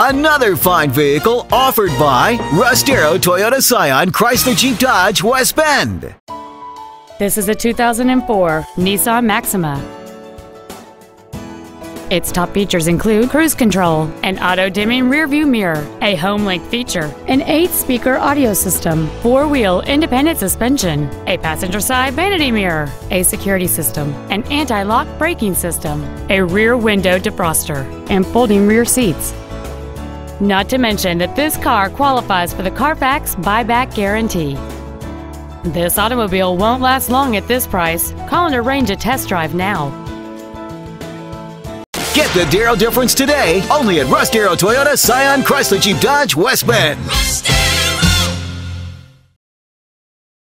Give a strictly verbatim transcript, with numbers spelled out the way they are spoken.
Another fine vehicle offered by Russ Darrow Toyota Scion Chrysler Jeep Dodge West Bend. This is a two thousand four Nissan Maxima. Its top features include cruise control, an auto-dimming rearview mirror, a home-link feature, an eight-speaker audio system, four-wheel independent suspension, a passenger-side vanity mirror, a security system, an anti-lock braking system, a rear window defroster, and folding rear seats. Not to mention that this car qualifies for the Carfax buyback guarantee. This automobile won't last long at this price. Call and arrange a test drive now. Get the Darrow difference today, only at Russ Darrow Toyota Scion Chrysler Jeep Dodge West Bend.